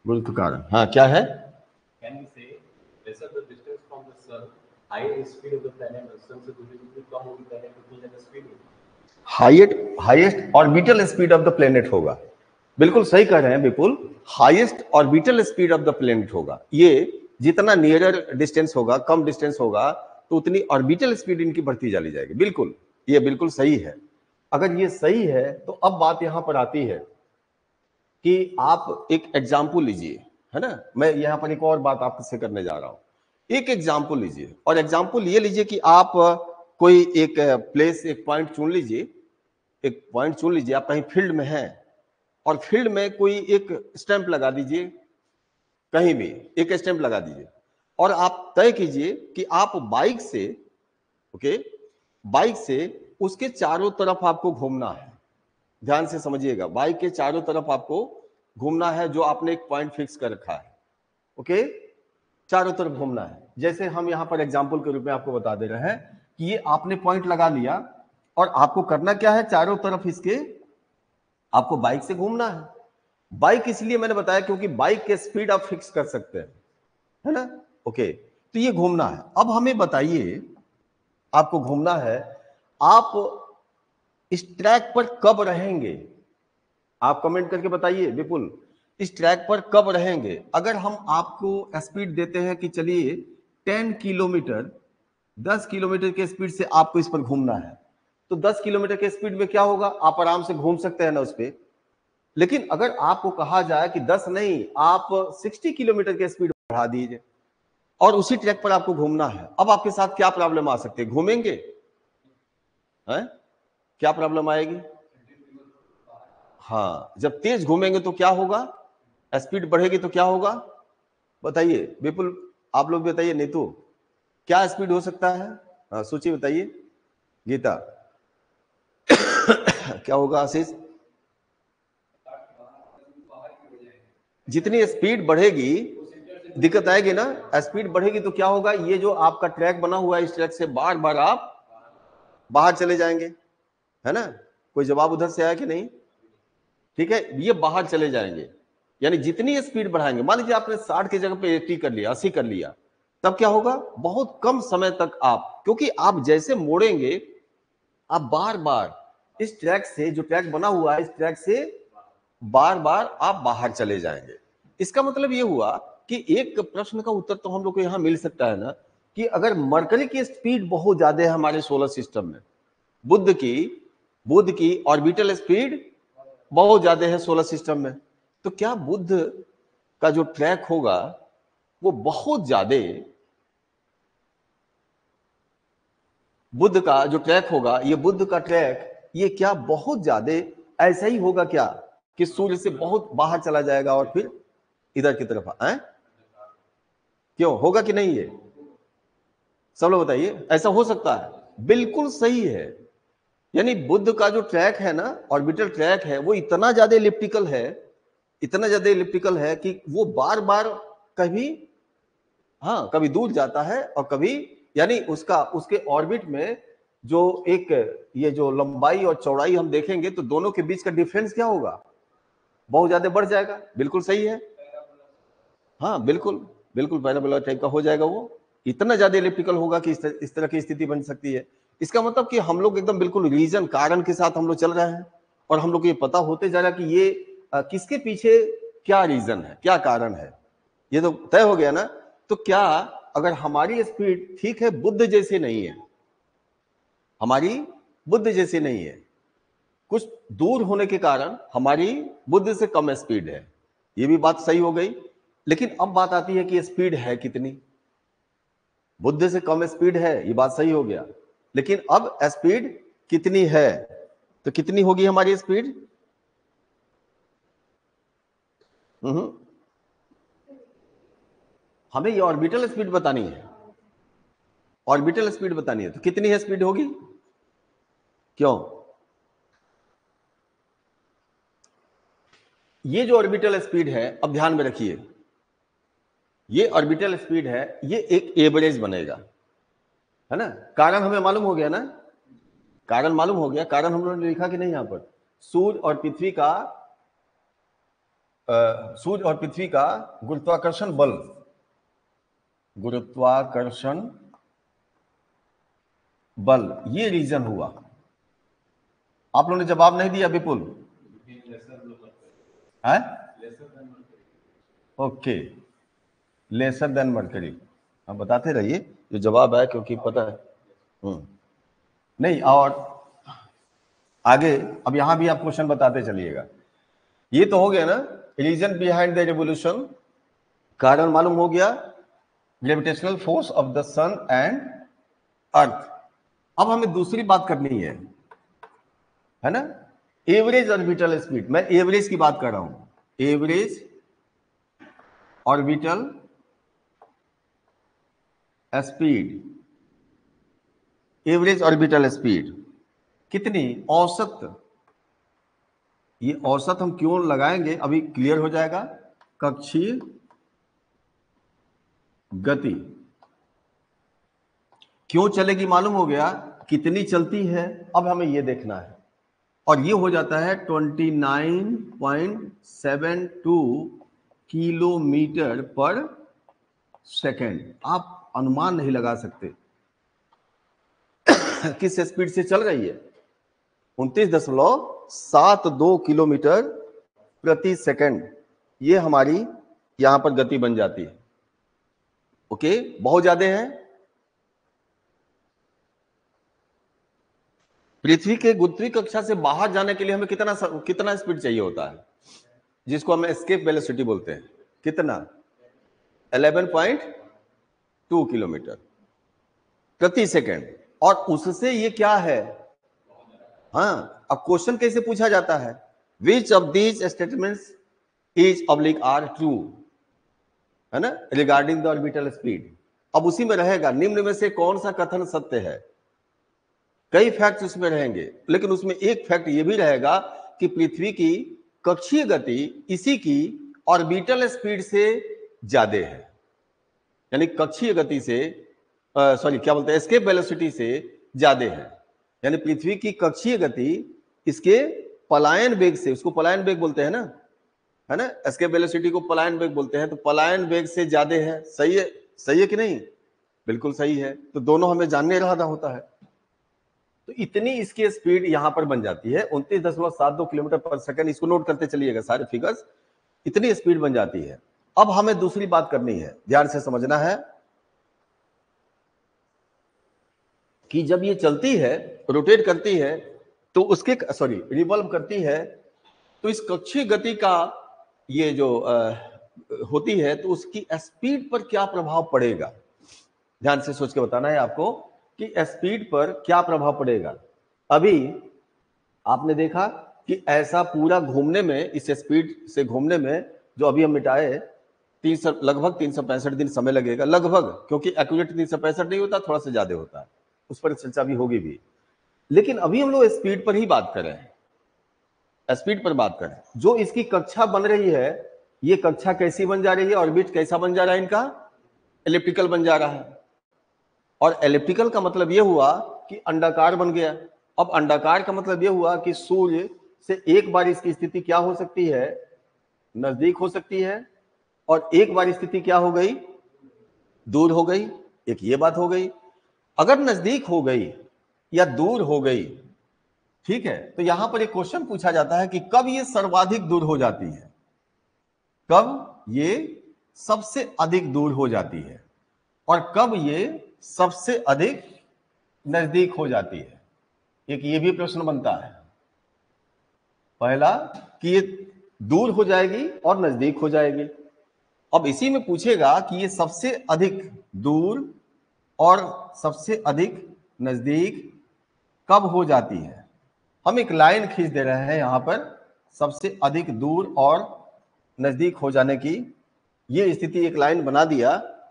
गुरुत्व कारण, हाँ क्या है, highest highest orbital speed of the planet होगा। बिल्कुल सही कह रहे हैं Vipul, highest orbital speed of the planet होगा। ये जितना नियरर डिस्टेंस होगा, कम डिस्टेंस होगा, तो उतनी ऑर्बिटल स्पीड इनकी बढ़ती चली जाएगी। बिल्कुल, ये बिल्कुल सही है। अगर ये सही है तो अब बात यहाँ पर आती है कि आप एक एग्जाम्पल लीजिए, है ना। मैं यहाँ पर एक और बात आपसे करने जा रहा हूँ, एक एग्जाम्पल लीजिए। और एग्जाम्पल ये लीजिए कि आप कोई एक प्लेस, एक पॉइंट चुन लीजिए, एक पॉइंट चुन लीजिए, आप कहीं फील्ड में हैं और फील्ड में कोई एक स्टैंप लगा दीजिए, कहीं भी एक स्टैंप लगा दीजिए और आप तय कीजिए कि आप बाइक से, ओके, बाइक से उसके चारों तरफ आपको घूमना है। ध्यान से समझिएगा, बाइक के चारों तरफ आपको घूमना है, जो आपने एक पॉइंट फिक्स कर रखा है, ओके, चारों तरफ घूमना है। जैसे हम यहाँ पर एग्जाम्पल के रूप में आपको बता दे रहे हैं कि ये आपने पॉइंट लगा लिया और आपको करना क्या है, चारों तरफ इसके आपको बाइक से घूमना है। बाइक इसलिए मैंने बताया क्योंकि बाइक के स्पीड आप फिक्स कर सकते हैं, है ना, ओके। तो ये घूमना है। अब हमें बताइए, आपको घूमना है, आप इस ट्रैक पर कब रहेंगे, आप कमेंट करके बताइए विपुल, इस ट्रैक पर कब रहेंगे। अगर हम आपको स्पीड देते हैं कि चलिए टेन किलोमीटर, दस किलोमीटर के स्पीड से आपको इस पर घूमना है, तो दस किलोमीटर के स्पीड में क्या होगा, आप आराम से घूम सकते हैं ना उस पर। लेकिन अगर आपको कहा जाए कि दस नहीं, आप साठ किलोमीटर के स्पीड बढ़ा दीजिए और उसी ट्रैक पर आपको घूमना है, अब आपके साथ क्या प्रॉब्लम आ सकती है, घूमेंगे, हैं, क्या प्रॉब्लम आएगी। हाँ, जब तेज घूमेंगे तो क्या होगा, स्पीड बढ़ेगी तो क्या होगा, बताइए बिल्कुल, आप लोग बताइए, नहीं तो क्या स्पीड हो सकता है, हाँ सोचिए, बताइए गीता। क्या होगा आशीष, जितनी स्पीड बढ़ेगी दिक्कत आएगी ना, स्पीड बढ़ेगी तो क्या होगा, ये जो आपका ट्रैक बना हुआ है, इस ट्रैक से बार बार आप बाहर चले जाएंगे, है ना। कोई जवाब उधर से आया कि नहीं, ठीक है, ये बाहर चले जाएंगे। यानी जितनी स्पीड बढ़ाएंगे, मान लीजिए आपने साठ की जगह पे अस्सी कर लिया, अस्सी कर लिया, तब क्या होगा, बहुत कम समय तक आप, क्योंकि आप जैसे मोड़ेंगे आप बार बार इस ट्रैक से, जो ट्रैक बना हुआ है, इस ट्रैक से बार बार आप बाहर चले जाएंगे। इसका मतलब ये हुआ कि एक प्रश्न का उत्तर तो हम लोग को यहाँ मिल सकता है ना, कि अगर मरकरी की स्पीड बहुत ज्यादा है हमारे सोलर सिस्टम में, बुध की बुध की ऑर्बिटल स्पीड बहुत ज्यादा है सोलर सिस्टम में, तो क्या बुध का जो ट्रैक होगा वो बहुत ज्यादा, बुध का जो ट्रैक होगा, ये बुध का ट्रैक, ये क्या बहुत ज्यादा ऐसा ही होगा क्या कि सूर्य से बहुत बाहर चला जाएगा और फिर इधर की तरफ आए, क्यों होगा कि नहीं? ये सब लोग बताइए, ऐसा हो सकता है? बिल्कुल सही है। यानी बुद्ध का जो ट्रैक है ना, ऑर्बिटल ट्रैक है, वो इतना ज्यादा इलिप्टिकल है, इतना ज्यादा इलिप्टिकल है कि वो बार बार कभी हाँ कभी दूर जाता है और कभी, यानी उसका उसके ऑर्बिट में जो एक ये जो लंबाई और चौड़ाई हम देखेंगे तो दोनों के बीच का डिफरेंस क्या होगा? बहुत ज्यादा बढ़ जाएगा। बिल्कुल सही है, हाँ बिल्कुल बिल्कुल पैराबोला टाइप का हो जाएगा। वो इतना ज्यादा इलिप्टिकल होगा कि इस तरह की स्थिति बन सकती है। इसका मतलब कि हम लोग एकदम बिल्कुल रीजन कारण के साथ हम लोग चल रहे हैं और हम लोग को ये पता होते जा रहा कि ये आ, किसके पीछे क्या रीजन है, क्या कारण है, ये तो तय हो गया ना। तो क्या अगर हमारी स्पीड ठीक है, बुद्ध जैसे नहीं है, हमारी बुद्ध जैसे नहीं है, कुछ दूर होने के कारण हमारी बुद्ध से कम स्पीड है, ये भी बात सही हो गई। लेकिन अब बात आती है कि स्पीड है कितनी? बुद्ध से कम स्पीड है, ये बात सही हो गया। लेकिन अब स्पीड कितनी है? तो कितनी होगी हमारी स्पीड? हमें ये ऑर्बिटल स्पीड बतानी है, ऑर्बिटल स्पीड बतानी है। तो कितनी है स्पीड होगी? क्यों? ये जो ऑर्बिटल स्पीड है, अब ध्यान में रखिए, ये ऑर्बिटल स्पीड है, ये एक एवरेज बनेगा, है ना। कारण हमें मालूम हो गया ना, कारण मालूम हो गया। कारण हम लोगों ने लिखा कि नहीं, यहां पर सूर्य और पृथ्वी का सूर्य और पृथ्वी का गुरुत्वाकर्षण बल, गुरुत्वाकर्षण बल, ये रीजन हुआ। आप लोगों ने जवाब नहीं दिया विपुल, है ओके, लेसर देन मरकरी। आप बताते रहिए जो जवाब है, क्योंकि पता है नहीं। और आगे अब यहां भी आप क्वेश्चन बताते चलिएगा। ये तो हो गया ना, रीजन बिहाइंड द रिवोल्यूशन, कारण मालूम हो गया, gravitational force of the sun and earth. अब हमें दूसरी बात करनी है, है ना, एवरेज ऑर्बिटल स्पीड। मैं एवरेज की बात कर रहा हूं, average orbital speed, average orbital speed कितनी? औसत। ये औसत हम क्यों लगाएंगे, अभी क्लियर हो जाएगा। कक्षीय गति क्यों चलेगी मालूम हो गया, कितनी चलती है, अब हमें यह देखना है। और ये हो जाता है उनतीस पॉइंट बहत्तर किलोमीटर पर सेकंड। आप अनुमान नहीं लगा सकते किस स्पीड से चल रही है। उनतीस दशमलव सात दो किलोमीटर प्रति सेकंड, ये हमारी यहां पर गति बन जाती है। ओके, बहुत ज्यादा है। पृथ्वी के गुरुत्वीय कक्षा से बाहर जाने के लिए हमें कितना कितना स्पीड चाहिए होता है, जिसको हम एस्केप वेलोसिटी बोलते हैं, कितना? ग्यारह पॉइंट दो किलोमीटर प्रति सेकंड। और उससे ये क्या है, हाँ, अब क्वेश्चन कैसे पूछा जाता है, which of these statements is oblique are true, है ना, रिगार्डिंग द ऑर्बिटल स्पीड। अब उसी में रहेगा निम्न में से कौन सा कथन सत्य है, कई फैक्ट उसमें रहेंगे। लेकिन उसमें एक फैक्ट ये भी रहेगा कि पृथ्वी की कक्षीय गति इसी की ऑर्बिटल स्पीड से ज्यादा है। यानी कक्षीय गति से, सॉरी क्या बोलते हैं, एस्केप वेलोसिटी से ज्यादा है। यानी पृथ्वी की कक्षीय गति इसके पलायन वेग से, उसको पलायन वेग बोलते हैं ना, है ना, एस्केप वेलोसिटी को पलायन वेग बोलते हैं, तो पलायन वेग से ज्यादा है। सही है, सही है कि नहीं? बिल्कुल सही है। तो दोनों हमें जानने रहा होता है। तो इतनी इसकी स्पीड यहां पर बन जाती है, उनतीस दशमलव सात दो किलोमीटर पर सेकंड। इसको नोट करते चलिएगा, सारे फिगर्स, इतनी स्पीड बन जाती है। अब हमें दूसरी बात करनी है, ध्यान से समझना है कि जब ये चलती है, रोटेट करती है, तो उसके सॉरी रिवॉल्व करती है, तो इस कक्षीय गति का ये जो आ, होती है, तो उसकी स्पीड पर क्या प्रभाव पड़ेगा। ध्यान से सोच के बताना है आपको कि स्पीड पर क्या प्रभाव पड़ेगा। अभी आपने देखा कि ऐसा पूरा घूमने में, इस स्पीड से घूमने में जो अभी हम मिटाए तीन सौ लगभग तीन सौ पैंसठ दिन समय लगेगा लगभग, क्योंकि एक्यूरेट तीन सौ पैंसठ नहीं होता, थोड़ा सा ज्यादा होता है, उस पर चर्चा भी होगी भी। लेकिन अभी हम लोग स्पीड पर ही बात करें, स्पीड पर बात करें। जो इसकी कक्षा बन रही है, ये कक्षा कैसी बन जा रही है, ऑर्बिट कैसा बन जा रहा है इनका, एलिप्टिकल बन जा रहा है। और एलिप्टिकल का मतलब यह हुआ कि अंडाकार बन गया। अब अंडाकार का मतलब यह हुआ कि सूर्य से एक बार इसकी स्थिति क्या हो सकती है, नजदीक हो सकती है, और एक बार स्थिति क्या हो गई, दूर हो गई। एक ये बात हो गई। अगर नजदीक हो गई या दूर हो गई, ठीक है, तो यहां पर एक क्वेश्चन पूछा जाता है कि कब ये सर्वाधिक दूर हो जाती है, कब ये सबसे अधिक दूर हो जाती है और कब ये सबसे अधिक नजदीक हो जाती है। एक ये भी प्रश्न बनता है पहला कि ये दूर हो जाएगी और नजदीक हो जाएगी। अब इसी में पूछेगा कि ये सबसे अधिक दूर और सबसे अधिक नजदीक कब हो जाती है। हम एक लाइन खींच दे रहे हैं यहां पर, सबसे अधिक दूर और नजदीक हो जाने की ये स्थिति एक लाइन बना दिया।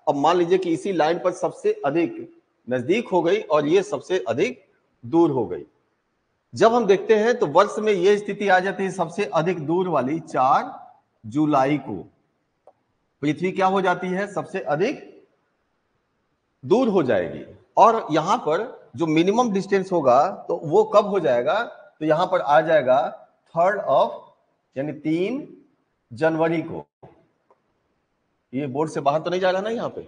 अब मान लीजिए कि इसी लाइन पर सबसे अधिक नजदीक हो गई और ये सबसे अधिक दूर हो गई। जब हम देखते हैं तो वर्ष में ये स्थिति आ जाती है सबसे अधिक दूर वाली चार जुलाई को। पृथ्वी क्या हो जाती है, सबसे अधिक दूर हो जाएगी। और यहां पर जो मिनिमम डिस्टेंस होगा तो वो कब हो जाएगा, तो यहां पर आ जाएगा थर्ड ऑफ यानी तीन जनवरी को। ये बोर्ड से बाहर तो नहीं जा रहा ना, यहाँ पे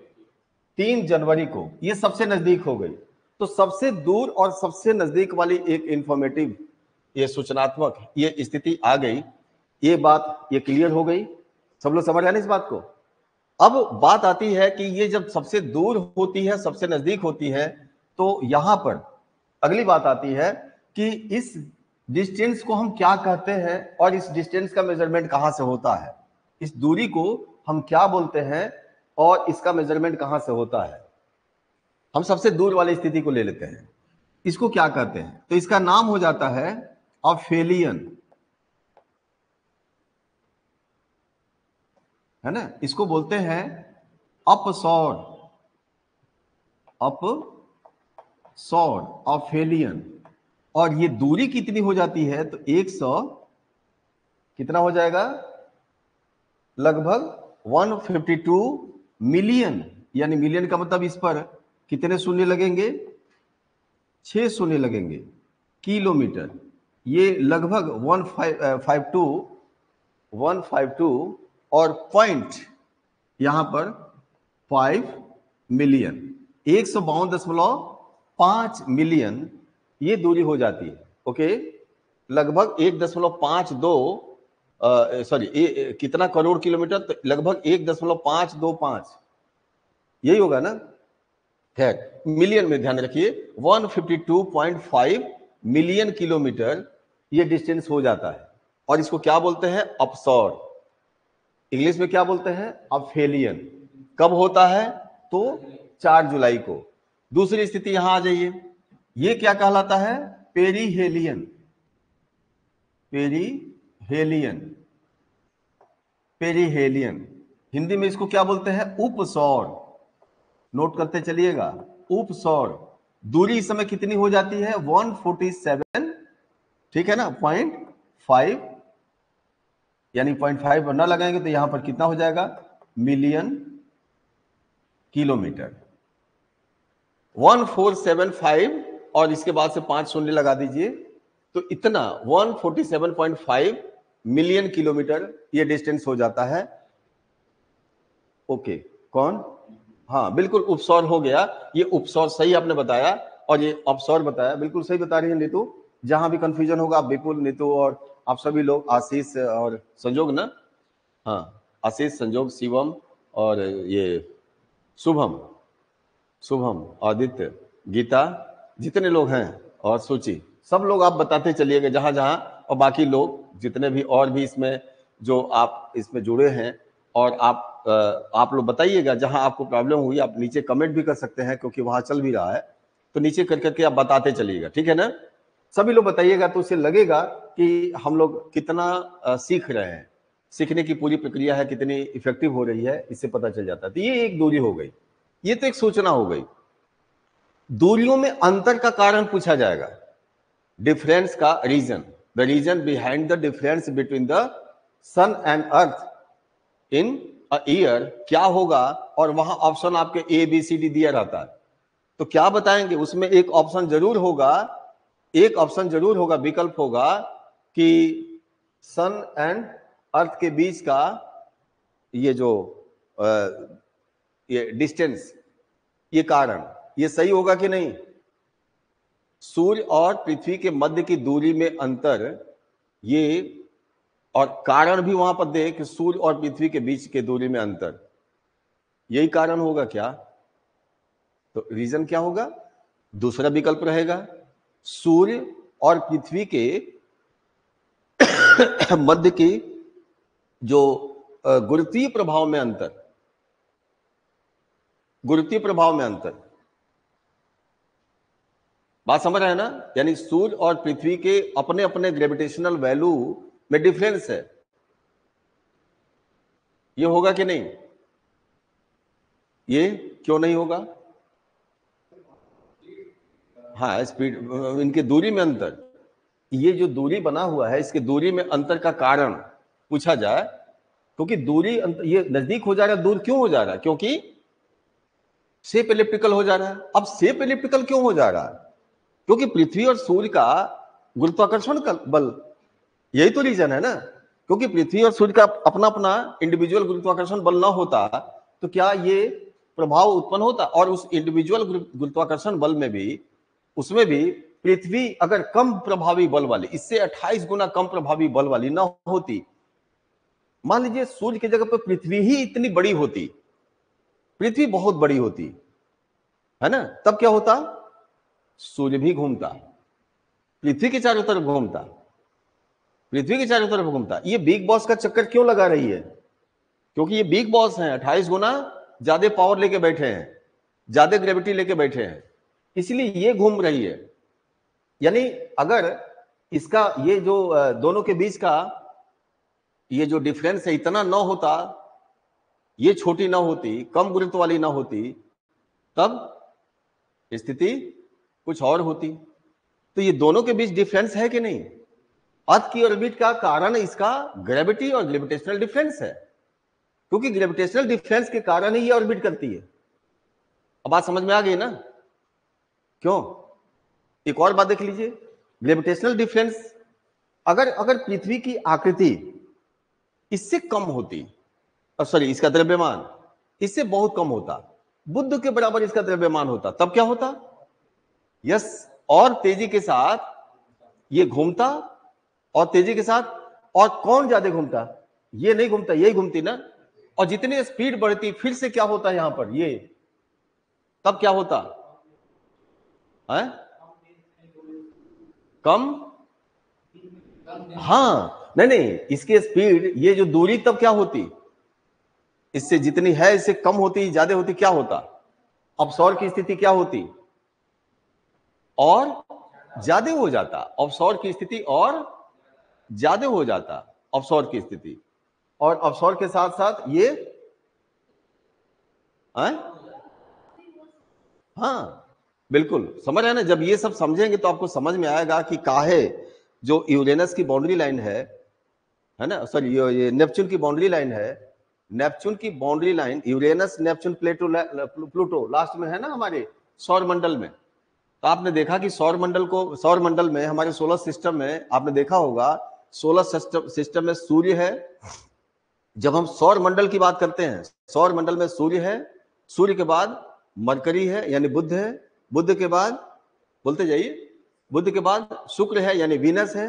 तीन जनवरी को ये सबसे नजदीक हो गई। तो सबसे दूर और सबसे नजदीक वाली एक इंफॉर्मेटिव, ये सूचनात्मक ये स्थिति आ गई। ये बात ये क्लियर हो गई, सब लोग समझ आए ना इस बात को। अब बात आती है कि ये जब सबसे दूर होती है, सबसे नजदीक होती है, तो यहां पर अगली बात आती है कि इस डिस्टेंस को हम क्या कहते हैं और इस डिस्टेंस का मेजरमेंट कहां से होता है, इस दूरी को हम क्या बोलते हैं और इसका मेजरमेंट कहां से होता है। हम सबसे दूर वाली स्थिति को ले लेते हैं, इसको क्या कहते हैं, तो इसका नाम हो जाता है अफेलियन, है ना। इसको बोलते हैं अपसौर, अपसौर, अफेलियन। और ये दूरी कितनी हो जाती है, तो एक सौ कितना हो जाएगा, लगभग एक सौ बावन मिलियन, यानी मिलियन का मतलब इस पर कितने शून्य लगेंगे, छह शून्य लगेंगे। किलोमीटर ये लगभग one five five two one five two, और पॉइंट यहां पर पाँच मिलियन, एक सौ बावन दशमलव पांच मिलियन ये दूरी हो जाती है। ओके, लगभग एक दशमलव पांच दो सॉरी कितना करोड़ किलोमीटर, तो लगभग एक दशमलव पांच दो पांच यही होगा ना। खैर मिलियन में ध्यान रखिए, एक सौ बावन पॉइंट पाँच मिलियन किलोमीटर ये डिस्टेंस हो जाता है। और इसको क्या बोलते हैं, अपसौर, इंग्लिश में क्या बोलते हैं, अफेलियन। कब होता है, तो चार जुलाई को। दूसरी स्थिति यहां आ जाइए, ये क्या कहलाता है, पेरीहेलियन, पेरीहेलियन, पेरीहेलियन। हिंदी में इसको क्या बोलते हैं, उपसौर। नोट करते चलिएगा, उपसौर। दूरी इस समय कितनी हो जाती है, एक सौ सैंतालीस, ठीक है ना, पॉइंट फाइव, यानी पॉइंट फाइव ना लगाएंगे तो यहां पर कितना हो जाएगा, मिलियन किलोमीटर। एक हज़ार चार सौ पचहत्तर और इसके बाद से पांच शून्य लगा दीजिए, तो इतना एक सौ सैंतालीस पॉइंट पाँच मिलियन किलोमीटर ये डिस्टेंस हो जाता है। ओके, कौन, हाँ बिल्कुल, उपसौर हो गया। ये उपसौर सही आपने बताया और ये अपसौर बताया, बिल्कुल सही बता रही है नीतू। जहां भी कंफ्यूजन होगा, विपुल, नीतू और आप सभी लोग, आशीष और संजोग ना, हाँ आशीष, संजोग, शिवम और ये शुभम, शुभम, आदित्य, गीता, जितने लोग हैं और सूची, सब लोग आप बताते चलिएगा जहां जहां। और बाकी लोग जितने भी और भी इसमें जो आप इसमें जुड़े हैं, और आप आप लोग बताइएगा जहां आपको प्रॉब्लम हुई। आप नीचे कमेंट भी कर सकते हैं क्योंकि वहां चल भी रहा है, तो नीचे कर करके आप बताते चलिएगा, ठीक है ना। सभी लोग बताइएगा तो उसे लगेगा कि हम लोग कितना सीख रहे हैं, सीखने की पूरी प्रक्रिया है कितनी इफेक्टिव हो रही है, इससे पता चल जाता है। तो ये एक दूरी हो गई, ये तो एक सूचना हो गई। दूरियों में अंतर का कारण पूछा जाएगा, डिफरेंस का reason, the reason behind the difference between the sun and earth in a year क्या होगा। और वहां ऑप्शन आपके ए बी सी डी दिया रहता है, तो क्या बताएंगे, उसमें एक ऑप्शन जरूर होगा, एक ऑप्शन जरूर होगा, विकल्प होगा कि सन एंड अर्थ के बीच का ये जो आ, ये डिस्टेंस, ये कारण, ये सही होगा कि नहीं। सूर्य और पृथ्वी के मध्य की दूरी में अंतर, ये और कारण भी वहां पर दे कि सूर्य और पृथ्वी के बीच के दूरी में अंतर, यही कारण होगा क्या। तो रीजन क्या होगा, दूसरा विकल्प रहेगा सूर्य और पृथ्वी के मध्य की जो गुरुत्वीय प्रभाव में अंतर, गुरुत्वीय प्रभाव में अंतर, बात समझ रहे हैं ना। यानी सूर्य और पृथ्वी के अपने अपने ग्रेविटेशनल वैल्यू में डिफरेंस है, ये होगा कि नहीं, ये क्यों नहीं होगा। हाँ, स्पीड, इनके दूरी में अंतर, ये जो दूरी बना हुआ है इसके दूरी में अंतर का कारण पूछा जाए, क्योंकि दूरी ये नजदीक हो जा रहा है, दूर क्यों हो जा रहा है, क्योंकि शेप एलिप्टिकल हो जा रहा है। अब शेप एलिप्टिकल क्यों हो जा रहा है, क्योंकि पृथ्वी और सूर्य का गुरुत्वाकर्षण बल, यही तो रीजन है ना। क्योंकि पृथ्वी और सूर्य का अपना अपना इंडिविजुअल गुरुत्वाकर्षण बल ना होता तो क्या ये प्रभाव उत्पन्न होता। और उस इंडिविजुअल गुरुत्वाकर्षण बल में भी, उसमें भी पृथ्वी अगर कम प्रभावी बल वाली, इससे अट्ठाईस गुना कम प्रभावी बल वाली ना होती, मान लीजिए सूर्य की जगह पर पृथ्वी ही इतनी बड़ी होती, पृथ्वी बहुत बड़ी होती है ना, तब क्या होता, सूर्य भी घूमता, पृथ्वी के चारों तरफ घूमता, पृथ्वी के चारों तरफ घूमता। ये बिग बॉस का चक्कर क्यों लगा रही है, क्योंकि ये बिग बॉस हैं, अट्ठाईस गुना ज्यादा पावर लेके बैठे हैं, ज्यादा ग्रेविटी लेके बैठे हैं, इसलिए ये घूम रही है। यानी अगर इसका ये जो दोनों के बीच का ये जो डिफरेंस है इतना ना होता, ये छोटी ना होती, कम गुरुत्व वाली ना होती, तब स्थिति कुछ और होती। तो ये दोनों के बीच डिफरेंस है कि नहीं। अर्थ की ऑर्बिट का कारण इसका ग्रेविटी और ग्रेविटेशनल डिफरेंस है, क्योंकि ग्रेविटेशनल डिफरेंस के कारण ही ये ऑर्बिट करती है। अब बात समझ में आ गई ना, क्यों। एक और बात देख लीजिए, ग्रेविटेशनल डिफरेंस अगर अगर पृथ्वी की आकृति इससे कम होती, सॉरी इसका द्रव्यमान इससे बहुत कम होता, बुध के बराबर इसका द्रव्यमान होता, तब क्या होता, यस, और तेजी के साथ ये घूमता, और तेजी के साथ, और कौन ज्यादा घूमता, ये नहीं घूमता, यही घूमती ना। और जितनी स्पीड बढ़ती फिर से क्या होता यहां पर, ये, तब क्या होता है? कम, हाँ, नहीं नहीं, इसकी स्पीड, ये जो दूरी तब क्या होती, इससे जितनी है इससे कम होती, ज्यादा होती, क्या होता। अब सौर की स्थिति क्या होती, और ज्यादा हो जाता, ऑफशोर की स्थिति और ज्यादा हो जाता, ऑफशोर की स्थिति, और ऑफशोर के साथ साथ ये है? हाँ बिल्कुल, समझ रहे ना। जब ये सब समझेंगे तो आपको समझ में आएगा कि काहे जो यूरेनस की बाउंड्री लाइन है, है ना, सॉरी ये नेपच्यून की बाउंड्री लाइन है, नेपच्यून की boundary line, Uranus Neptune Plato Pluto last में है ना हमारे सौरमंडल में। तो आपने देखा कि सौरमंडल को, सौरमंडल में हमारे सोलर सिस्टम में आपने देखा होगा, सोलर सिस्टम सिस्टम में सूर्य है। जब हम सौरमंडल की बात करते हैं, सौरमंडल में सूर्य है, सूर्य के बाद मरकरी है यानी बुध है, बुध के बाद, बोलते जाइए, बुध के बाद शुक्र है यानी वीनस है,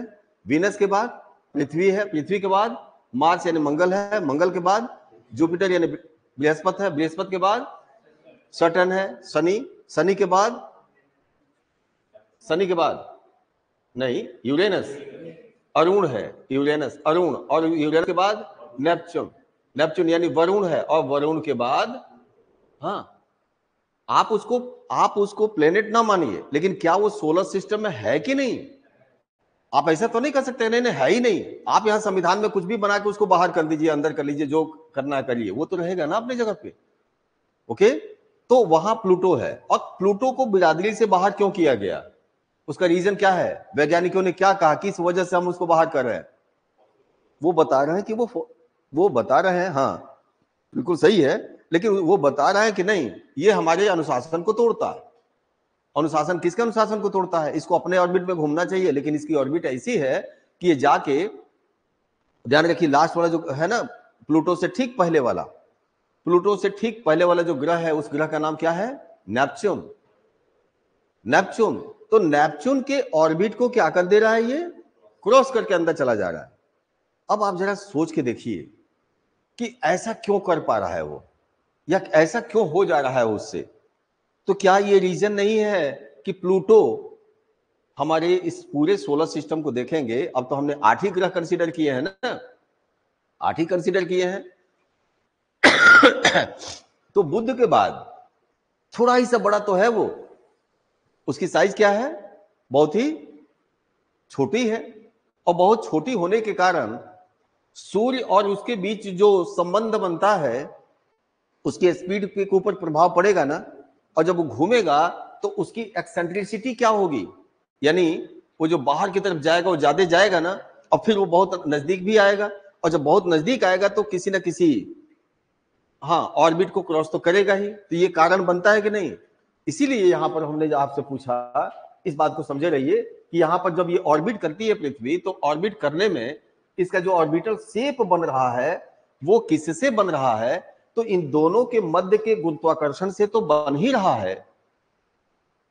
वीनस के बाद पृथ्वी है, पृथ्वी के बाद मार्स यानी मंगल है, मंगल के बाद जुपिटर यानी बृहस्पति है, बृहस्पति के बाद सैटर्न है, शनि, शनि के बाद शनि के बाद नहीं यूरेनस, अरुण है, यूरेनस अरुण, और यूरेनस के बाद नेपच्यून, नेपच्यून यानी वरुण है, और वरुण के बाद, हाँ आप उसको, आप उसको प्लेनेट ना मानिए, लेकिन क्या वो सोलर सिस्टम में है कि नहीं, आप ऐसा तो नहीं कर सकते, नहीं नहीं है ही नहीं, आप यहाँ संविधान में कुछ भी बना के उसको बाहर कर दीजिए, अंदर कर लीजिए, जो करना करिए, वो तो रहेगा ना अपनी जगह पे। ओके, तो वहां प्लूटो है, और प्लूटो को बिरादरी से बाहर क्यों किया गया, उसका रीजन क्या है, वैज्ञानिकों ने क्या कहा, किस वजह से हम उसको बाहर कर रहे हैं, वो बता रहे हैं कि वो वो बता रहे हैं, हाँ बिल्कुल सही है, लेकिन वो बता रहे हैं कि नहीं ये हमारे अनुशासन को तोड़ता है। अनुशासन, किसके अनुशासन को तोड़ता है, इसको अपने ऑर्बिट में घूमना चाहिए, लेकिन इसकी ऑर्बिट ऐसी है कि ये जाके, ध्यान रखिए लास्ट वाला जो है ना प्लूटो से ठीक पहले वाला, प्लूटो से ठीक पहले वाला जो ग्रह है, उस ग्रह का नाम क्या है, नेपच्यून। नेपच्यून, तो नेपच्यून के ऑर्बिट को क्या कर दे रहा है, ये क्रॉस करके अंदर चला जा रहा है। अब आप जरा सोच के देखिए कि ऐसा क्यों कर पा रहा है वो, या ऐसा क्यों हो जा रहा है उससे, तो क्या ये रीजन नहीं है कि प्लूटो हमारे इस पूरे सोलर सिस्टम को देखेंगे, अब तो हमने आठ ही ग्रह कंसीडर किए हैं ना, आठ ही कंसीडर किए हैं तो बुध के बाद थोड़ा ही सा बड़ा तो है वो, उसकी साइज क्या है, बहुत ही छोटी है, और बहुत छोटी होने के कारण सूर्य और उसके बीच जो संबंध बनता है उसकी स्पीड के ऊपर प्रभाव पड़ेगा ना, और जब वो घूमेगा तो उसकी एक्सेंट्रिसिटी क्या होगी, यानी वो जो बाहर की तरफ जाएगा वो ज्यादा जाएगा ना, और फिर वो बहुत नजदीक भी आएगा, और जब बहुत नजदीक आएगा तो किसी ना किसी हाँ ऑर्बिट को क्रॉस तो करेगा ही, तो ये कारण बनता है कि नहीं। इसीलिए यहाँ पर हमने आपसे पूछा, इस बात को समझे रहिए कि यहाँ पर जब ये ऑर्बिट करती है पृथ्वी, तो ऑर्बिट करने में इसका जो ऑर्बिटल शेप बन रहा है वो किससे बन रहा है, तो इन दोनों के मध्य के गुरुत्वाकर्षण से तो बन ही रहा है,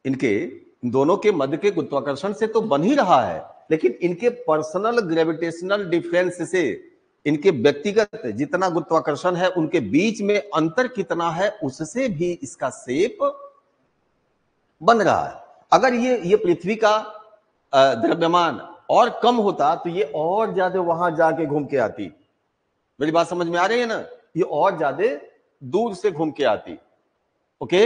इनके इन दोनों के मध्य के गुरुत्वाकर्षण से तो बन ही रहा है, लेकिन इनके पर्सनल ग्रेविटेशनल डिफरेंस से, इनके व्यक्तिगत जितना गुरुत्वाकर्षण है उनके बीच में अंतर कितना है उससे भी इसका शेप बन रहा है। अगर ये ये पृथ्वी का द्रव्यमान और कम होता तो ये और ज्यादा वहां जाके घूम के आती, मेरी बात समझ में आ रही है ना, ये और ज्यादा दूर से घूम के आती। ओके,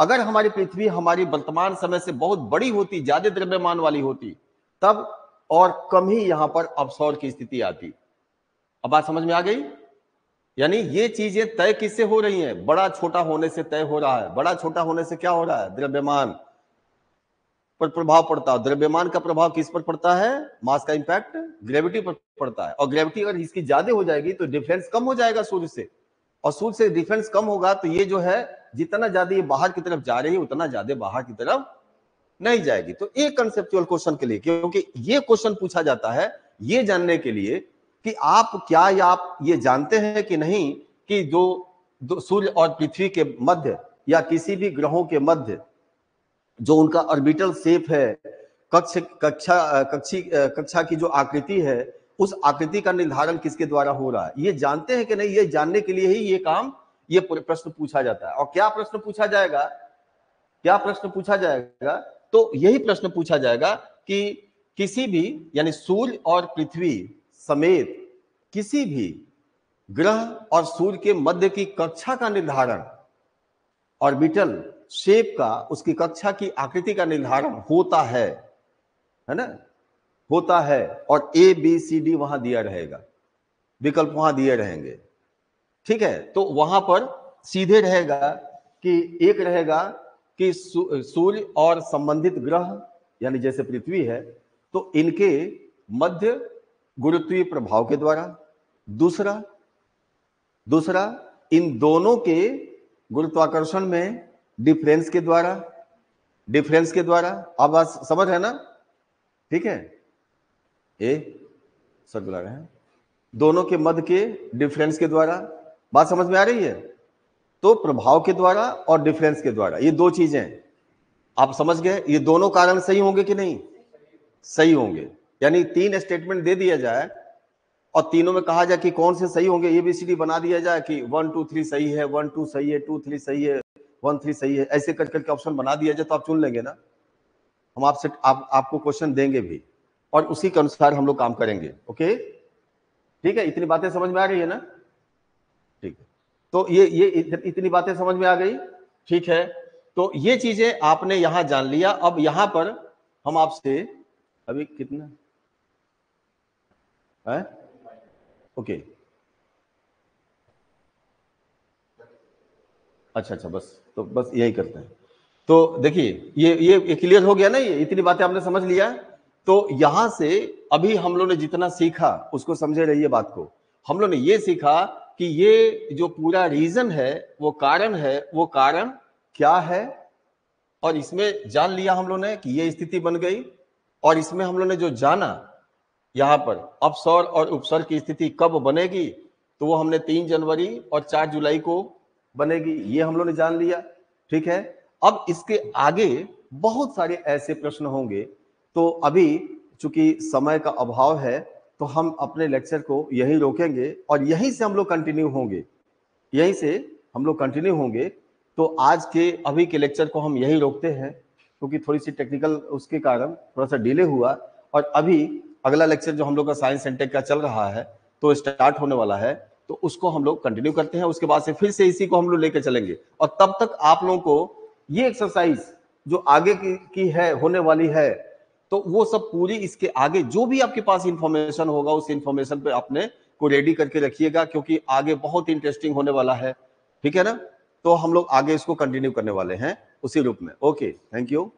अगर हमारी पृथ्वी हमारी वर्तमान समय से बहुत बड़ी होती, ज्यादा द्रव्यमान वाली होती, तब और कम ही यहां पर अपसौर की स्थिति आती। अब बात समझ में आ गई, यानी ये चीजें तय किससे हो रही हैं, बड़ा छोटा होने से तय हो रहा है। बड़ा छोटा होने से क्या हो रहा है, द्रव्यमान पर प्रभाव पड़ता है। द्रव्यमान का प्रभाव किस पर पड़ता है, मास का इंपैक्ट ग्रेविटी पर पड़ता है, और ग्रेविटी अगर इसकी ज्यादा हो जाएगी तो डिफरेंस कम हो जाएगा सूर्य से, और सूर्य से डिफरेंस कम होगा तो ये जो है जितना ज्यादा ये बाहर की तरफ जा रही है उतना ज्यादा बाहर की तरफ नहीं जाएगी। तो एक कंसेप्चुअल क्वेश्चन के लिए, क्योंकि ये क्वेश्चन पूछा जाता है ये जानने के लिए कि आप क्या या आप ये जानते हैं कि नहीं कि जो सूर्य और पृथ्वी के मध्य या किसी भी ग्रहों के मध्य जो उनका ऑर्बिटल शेप है, कक्ष कक्षा कक्षी कक्षा की जो आकृति है, उस आकृति का निर्धारण किसके द्वारा हो रहा है, ये जानते हैं कि नहीं। ये जानने के लिए ही ये काम ये प्रश्न पूछा जाता है। और क्या प्रश्न पूछा जाएगा, क्या प्रश्न पूछा जाएगा, तो यही प्रश्न पूछा जाएगा कि किसी भी यानी सूर्य और पृथ्वी समेत किसी भी ग्रह और सूर्य के मध्य की कक्षा का निर्धारण, ऑर्बिटल शेप का, उसकी कक्षा की आकृति का निर्धारण होता है, है ना, होता है। और ए बी सी डी वहां दिया रहेगा, विकल्प वहां दिए रहेंगे, ठीक है। तो वहां पर सीधे रहेगा कि एक रहेगा कि सूर्य और संबंधित ग्रह यानी जैसे पृथ्वी है तो इनके मध्य गुरुत्वीय प्रभाव के द्वारा, दूसरा दूसरा इन दोनों के गुरुत्वाकर्षण में डिफरेंस के द्वारा, डिफरेंस के द्वारा। आप बात समझ है ना, ठीक है। ए सर बुला रहे हैं, दोनों के मध्य के डिफरेंस के द्वारा, बात समझ में आ रही है। तो प्रभाव के द्वारा और डिफरेंस के द्वारा, ये दो चीजें आप समझ गए। ये दोनों कारण सही होंगे कि नहीं, सही होंगे। यानी तीन स्टेटमेंट दे दिया जाए और तीनों में कहा जाए कि कौन से सही होंगे, ए बी सी डी बना दिया जाए कि वन टू थ्री सही है, वन टू सही है, टू थ्री सही है, वन थ्री सही है, ऐसे कर करके ऑप्शन बना दिया जाए तो आप चुन लेंगे ना। हम आपसे आप, आपको क्वेश्चन देंगे भी और उसी के अनुसार हम लोग काम करेंगे। ओके, ठीक है। इतनी बातें समझ में आ रही है ना, ठीक है। तो ये ये इत, इतनी बातें समझ में आ गई, ठीक है। तो ये चीजें आपने यहाँ जान लिया। अब यहाँ पर हम आपसे अभी कितना है ओके अच्छा अच्छा बस तो बस यही करते हैं। तो देखिए ये ये क्लियर हो गया ना, ये इतनी बातें आपने समझ लिया। तो यहां से अभी हम लोगों ने जितना सीखा उसको समझे रहिए बात को। हम लोगों ने ये सीखा कि ये जो पूरा रीजन है वो कारण है, वो कारण क्या है, और इसमें जान लिया हम लोगों ने कि ये स्थिति बन गई। और इसमें हम लोगों ने जो जाना यहाँ पर अपसर्ग और उपसर्ग की स्थिति कब बनेगी, तो वो हमने तीन जनवरी और चार जुलाई को बनेगी, ये हम लोगों ने जान लिया। ठीक है, अब इसके आगे बहुत सारे ऐसे प्रश्न होंगे, तो अभी चूंकि समय का अभाव है तो हम अपने लेक्चर को यहीं रोकेंगे और यहीं से हम लोग कंटिन्यू होंगे, यहीं से हम लोग कंटिन्यू होंगे। तो आज के अभी के लेक्चर को हम यहीं रोकते हैं, क्योंकि थोड़ी सी टेक्निकल उसके कारण थोड़ा सा डिले हुआ। और अभी अगला लेक्चर जो हम लोग का साइंस एंड टेक का चल रहा है तो स्टार्ट होने वाला है, तो उसको हम लोग कंटिन्यू करते हैं। उसके बाद से फिर से इसी को हम लोग लेकर चलेंगे। और तब तक आप लोगों को ये एक्सरसाइज जो आगे की, की है होने वाली है, तो वो सब पूरी इसके आगे जो भी आपके पास इंफॉर्मेशन होगा उस इंफॉर्मेशन पे अपने को रेडी करके रखिएगा, क्योंकि आगे बहुत इंटरेस्टिंग होने वाला है। ठीक है ना, तो हम लोग आगे इसको कंटिन्यू करने वाले हैं उसी रूप में। Okay, thank you.